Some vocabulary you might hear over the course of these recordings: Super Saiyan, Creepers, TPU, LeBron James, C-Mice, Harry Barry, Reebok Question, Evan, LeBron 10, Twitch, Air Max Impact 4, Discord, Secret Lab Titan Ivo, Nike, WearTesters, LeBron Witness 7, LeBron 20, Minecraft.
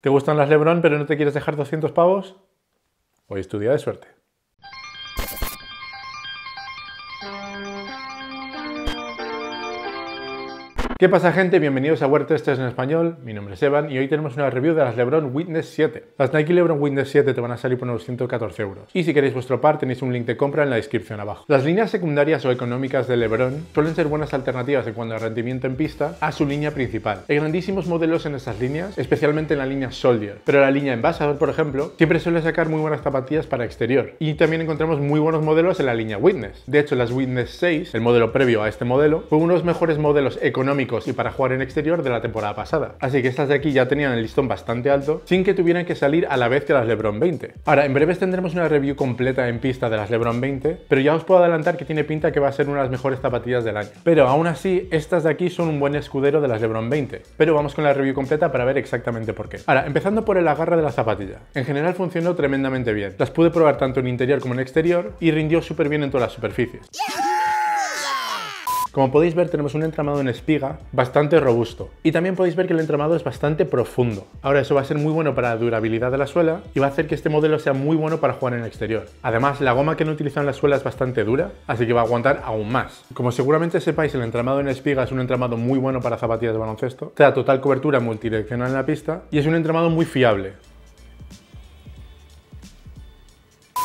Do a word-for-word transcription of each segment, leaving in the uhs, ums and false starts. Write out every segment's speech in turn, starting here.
¿Te gustan las LeBron pero no te quieres dejar doscientos pavos? Hoy es tu día de suerte. ¿Qué pasa, gente? Bienvenidos a WearTesters en español. Mi nombre es Evan y hoy tenemos una review de las LeBron Witness siete. Las Nike LeBron Witness siete te van a salir por unos ciento catorce euros. Y si queréis vuestro par tenéis un link de compra en la descripción abajo. Las líneas secundarias o económicas de LeBron suelen ser buenas alternativas en cuanto a rendimiento en pista a su línea principal. Hay grandísimos modelos en estas líneas, especialmente en la línea Soldier. Pero la línea Envasador, por ejemplo, siempre suele sacar muy buenas zapatillas para exterior. Y también encontramos muy buenos modelos en la línea Witness. De hecho, las Witness seis, el modelo previo a este modelo, fue uno de los mejores modelos económicos y para jugar en exterior de la temporada pasada. Así que estas de aquí ya tenían el listón bastante alto sin que tuvieran que salir a la vez que las LeBron veinte. Ahora, en breves tendremos una review completa en pista de las LeBron veinte, pero ya os puedo adelantar que tiene pinta que va a ser una de las mejores zapatillas del año. Pero aún así, estas de aquí son un buen escudero de las LeBron veinte, pero vamos con la review completa para ver exactamente por qué. Ahora, empezando por el agarre de la zapatilla. En general funcionó tremendamente bien. Las pude probar tanto en interior como en exterior y rindió súper bien en todas las superficies. Como podéis ver, tenemos un entramado en espiga bastante robusto y también podéis ver que el entramado es bastante profundo. Ahora, eso va a ser muy bueno para la durabilidad de la suela y va a hacer que este modelo sea muy bueno para jugar en el exterior. Además, la goma que han utilizado en la suela es bastante dura, así que va a aguantar aún más. Como seguramente sepáis, el entramado en espiga es un entramado muy bueno para zapatillas de baloncesto, te da total cobertura multidireccional en la pista y es un entramado muy fiable.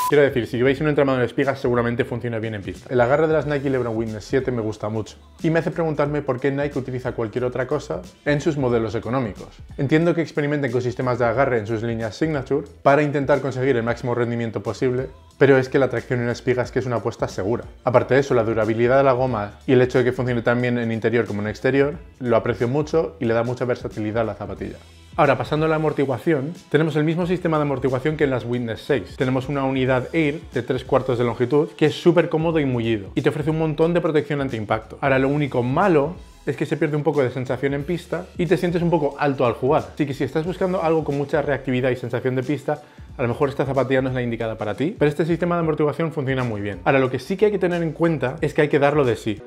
Quiero decir, si veis un entramado en espigas seguramente funciona bien en pista. El agarre de las Nike LeBron Witness siete me gusta mucho y me hace preguntarme por qué Nike utiliza cualquier otra cosa en sus modelos económicos. Entiendo que experimenten con sistemas de agarre en sus líneas Signature para intentar conseguir el máximo rendimiento posible, pero es que la tracción en espigas que es una apuesta segura. Aparte de eso, la durabilidad de la goma y el hecho de que funcione tan bien en interior como en exterior lo aprecio mucho y le da mucha versatilidad a la zapatilla. Ahora, pasando a la amortiguación, tenemos el mismo sistema de amortiguación que en las Witness seis. Tenemos una unidad Air de tres cuartos de longitud que es súper cómodo y mullido y te ofrece un montón de protección ante impacto. Ahora, lo único malo es que se pierde un poco de sensación en pista y te sientes un poco alto al jugar. Así que si estás buscando algo con mucha reactividad y sensación de pista, a lo mejor esta zapatilla no es la indicada para ti, pero este sistema de amortiguación funciona muy bien. Ahora, lo que sí que hay que tener en cuenta es que hay que darlo de sí.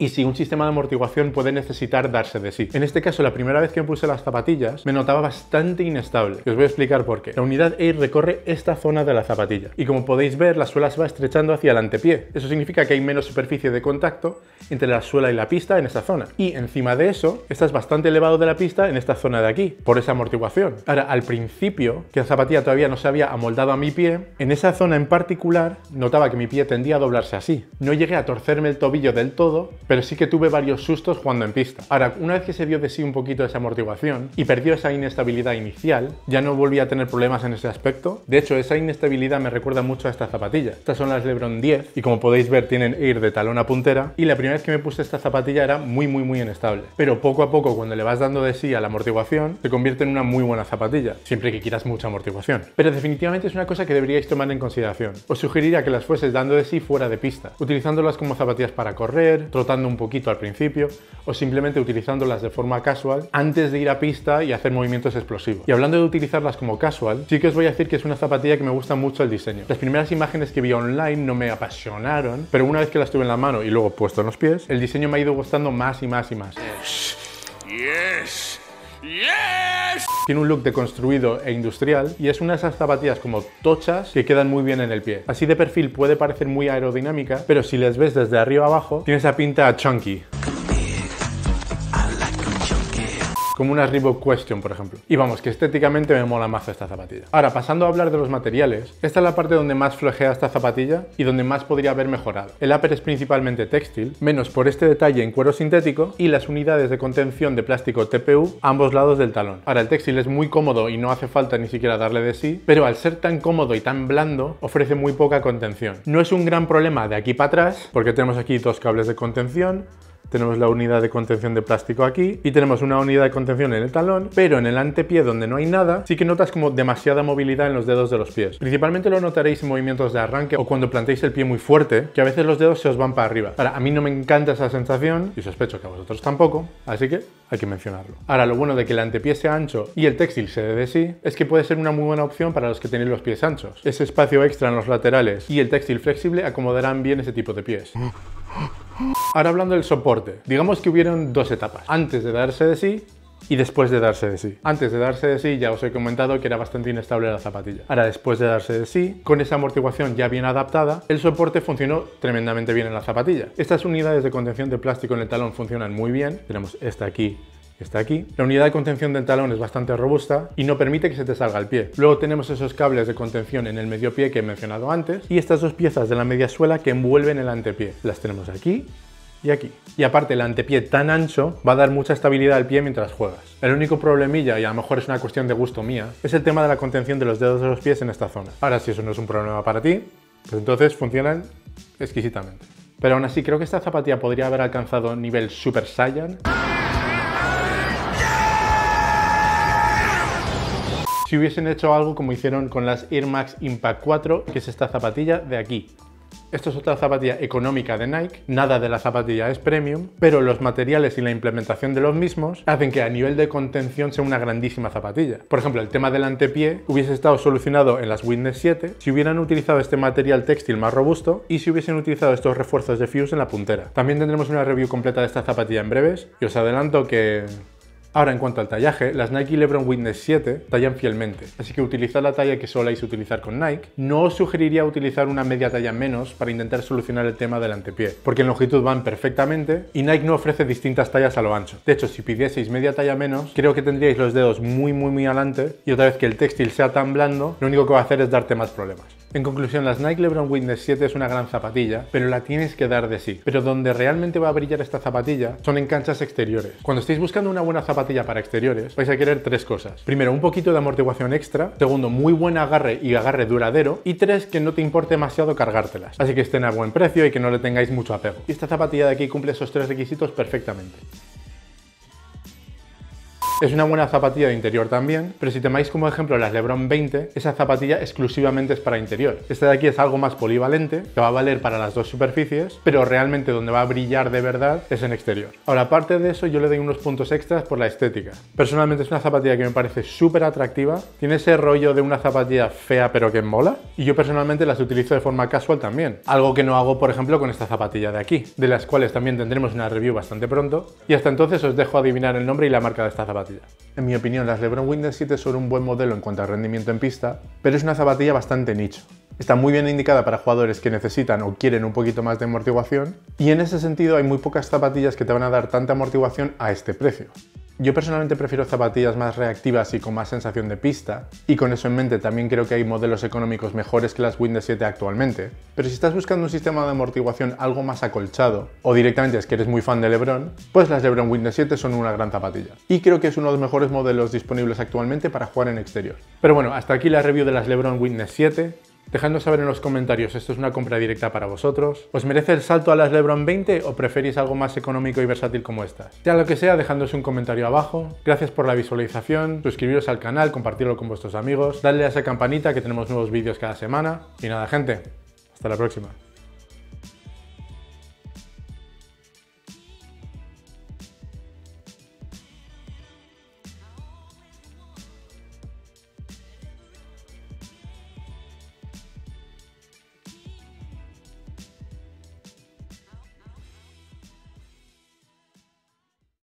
Y si un sistema de amortiguación puede necesitar darse de sí. En este caso, la primera vez que puse las zapatillas me notaba bastante inestable. Y os voy a explicar por qué. La unidad Air recorre esta zona de la zapatilla y como podéis ver, la suela se va estrechando hacia el antepié. Eso significa que hay menos superficie de contacto entre la suela y la pista en esta zona. Y encima de eso, estás bastante elevado de la pista en esta zona de aquí, por esa amortiguación. Ahora, al principio, que la zapatilla todavía no se había amoldado a mi pie, en esa zona en particular notaba que mi pie tendía a doblarse así. No llegué a torcerme el tobillo del todo, pero sí que tuve varios sustos jugando en pista. Ahora, una vez que se dio de sí un poquito esa amortiguación y perdió esa inestabilidad inicial, ya no volví a tener problemas en ese aspecto. De hecho, esa inestabilidad me recuerda mucho a esta zapatilla. Estas son las LeBron diez y como podéis ver tienen Air de talón a puntera y la primera vez que me puse esta zapatilla era muy muy muy inestable. Pero poco a poco, cuando le vas dando de sí a la amortiguación, se convierte en una muy buena zapatilla, siempre que quieras mucha amortiguación. Pero definitivamente es una cosa que deberíais tomar en consideración. Os sugeriría que las fueses dando de sí fuera de pista, utilizándolas como zapatillas para correr, trotar un poquito al principio o simplemente utilizándolas de forma casual antes de ir a pista y hacer movimientos explosivos. Y hablando de utilizarlas como casual, sí que os voy a decir que es una zapatilla que me gusta mucho el diseño. Las primeras imágenes que vi online no me apasionaron, pero una vez que las tuve en la mano y luego puesto en los pies, el diseño me ha ido gustando más y más y más. Yes. Yes. Tiene un look deconstruido e industrial y es una de esas zapatillas como tochas que quedan muy bien en el pie. Así de perfil puede parecer muy aerodinámica, pero si les ves desde arriba abajo, tiene esa pinta chunky. Como una Reebok Question, por ejemplo. Y vamos, que estéticamente me mola más esta zapatilla. Ahora, pasando a hablar de los materiales, esta es la parte donde más flojea esta zapatilla y donde más podría haber mejorado. El upper es principalmente textil, menos por este detalle en cuero sintético y las unidades de contención de plástico T P U a ambos lados del talón. Ahora, el textil es muy cómodo y no hace falta ni siquiera darle de sí, pero al ser tan cómodo y tan blando, ofrece muy poca contención. No es un gran problema de aquí para atrás, porque tenemos aquí dos cables de contención, tenemos la unidad de contención de plástico aquí y tenemos una unidad de contención en el talón, pero en el antepié donde no hay nada sí que notas como demasiada movilidad en los dedos de los pies. Principalmente lo notaréis en movimientos de arranque o cuando plantéis el pie muy fuerte, que a veces los dedos se os van para arriba. Ahora, a mí no me encanta esa sensación y sospecho que a vosotros tampoco, así que hay que mencionarlo. Ahora, lo bueno de que el antepié sea ancho y el textil se dé de sí es que puede ser una muy buena opción para los que tenéis los pies anchos. Ese espacio extra en los laterales y el textil flexible acomodarán bien ese tipo de pies. Ahora hablando del soporte, digamos que hubieron dos etapas, antes de darse de sí y después de darse de sí. Antes de darse de sí ya os he comentado que era bastante inestable la zapatilla. Ahora, después de darse de sí, con esa amortiguación ya bien adaptada, el soporte funcionó tremendamente bien en la zapatilla. Estas unidades de contención de plástico en el talón funcionan muy bien. Tenemos esta aquí, está aquí. La unidad de contención del talón es bastante robusta y no permite que se te salga el pie. Luego tenemos esos cables de contención en el medio pie que he mencionado antes y estas dos piezas de la media suela que envuelven el antepié. Las tenemos aquí y aquí. Y aparte, el antepié tan ancho va a dar mucha estabilidad al pie mientras juegas. El único problemilla, y a lo mejor es una cuestión de gusto mía, es el tema de la contención de los dedos de los pies en esta zona. Ahora, si eso no es un problema para ti, pues entonces funcionan exquisitamente. Pero aún así, creo que esta zapatilla podría haber alcanzado nivel Super Saiyan si hubiesen hecho algo como hicieron con las Air Max Impact cuatro, que es esta zapatilla de aquí. Esto es otra zapatilla económica de Nike, nada de la zapatilla es premium, pero los materiales y la implementación de los mismos hacen que a nivel de contención sea una grandísima zapatilla. Por ejemplo, el tema del antepié hubiese estado solucionado en las Witness siete si hubieran utilizado este material textil más robusto y si hubiesen utilizado estos refuerzos de Fuse en la puntera. También tendremos una review completa de esta zapatilla en breves y os adelanto que... Ahora, en cuanto al tallaje, las Nike LeBron Witness siete tallan fielmente, así que utilizad la talla que soláis utilizar con Nike. No os sugeriría utilizar una media talla menos para intentar solucionar el tema del antepié, porque en longitud van perfectamente y Nike no ofrece distintas tallas a lo ancho. De hecho, si pidieseis media talla menos, creo que tendríais los dedos muy muy muy adelante y otra vez que el textil sea tan blando, lo único que va a hacer es darte más problemas. En conclusión, las Nike LeBron Witness siete es una gran zapatilla, pero la tienes que dar de sí. Pero donde realmente va a brillar esta zapatilla son en canchas exteriores. Cuando estéis buscando una buena zapatilla para exteriores, vais a querer tres cosas. Primero, un poquito de amortiguación extra. Segundo, muy buen agarre y agarre duradero. Y tres, que no te importe demasiado cargártelas. Así que estén a buen precio y que no le tengáis mucho apego. Y esta zapatilla de aquí cumple esos tres requisitos perfectamente. Es una buena zapatilla de interior también, pero si tomáis como ejemplo las LeBron veinte, esa zapatilla exclusivamente es para interior. Esta de aquí es algo más polivalente, que va a valer para las dos superficies, pero realmente donde va a brillar de verdad es en exterior. Ahora, aparte de eso, yo le doy unos puntos extras por la estética. Personalmente es una zapatilla que me parece súper atractiva, tiene ese rollo de una zapatilla fea pero que mola, y yo personalmente las utilizo de forma casual también, algo que no hago, por ejemplo, con esta zapatilla de aquí, de las cuales también tendremos una review bastante pronto, y hasta entonces os dejo adivinar el nombre y la marca de esta zapatilla. En mi opinión, las LeBron Witness siete son un buen modelo en cuanto a rendimiento en pista, pero es una zapatilla bastante nicho. Está muy bien indicada para jugadores que necesitan o quieren un poquito más de amortiguación, y en ese sentido hay muy pocas zapatillas que te van a dar tanta amortiguación a este precio. Yo personalmente prefiero zapatillas más reactivas y con más sensación de pista, y con eso en mente también creo que hay modelos económicos mejores que las Witness siete actualmente, pero si estás buscando un sistema de amortiguación algo más acolchado, o directamente es que eres muy fan de LeBron, pues las LeBron Witness siete son una gran zapatilla, y creo que es uno de los mejores modelos disponibles actualmente para jugar en exterior. Pero bueno, hasta aquí la review de las LeBron Witness siete. Dejadnos saber en los comentarios, ¿esto es una compra directa para vosotros? ¿Os merece el salto a las LeBron veinte o preferís algo más económico y versátil como estas? Sea lo que sea, dejadnos un comentario abajo. Gracias por la visualización, suscribiros al canal, compartirlo con vuestros amigos, darle a esa campanita que tenemos nuevos vídeos cada semana. Y nada, gente, hasta la próxima.